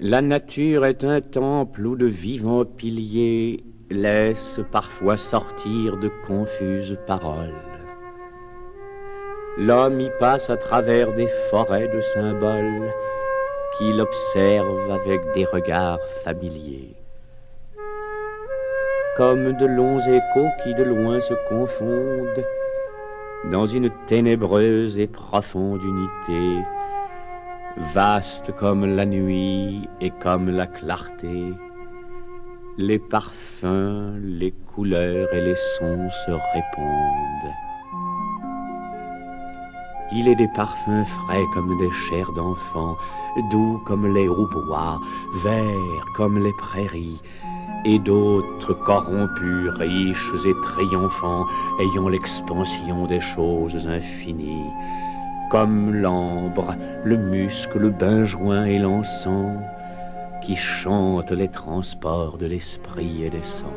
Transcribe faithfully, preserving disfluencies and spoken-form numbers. La nature est un temple où de vivants piliers laissent parfois sortir de confuses paroles. L'homme y passe à travers des forêts de symboles qu'il observe avec des regards familiers, comme de longs échos qui de loin se confondent dans une ténébreuse et profonde unité, vaste comme la nuit et comme la clarté. Les parfums, les couleurs et les sons se répondent. Il est des parfums frais comme des chairs d'enfants, doux comme les hautbois, verts comme les prairies, et d'autres corrompus, riches et triomphants, ayant l'expansion des choses infinies, comme l'ambre, le musc, le benjoin et l'encens, qui chantent les transports de l'esprit et des sens.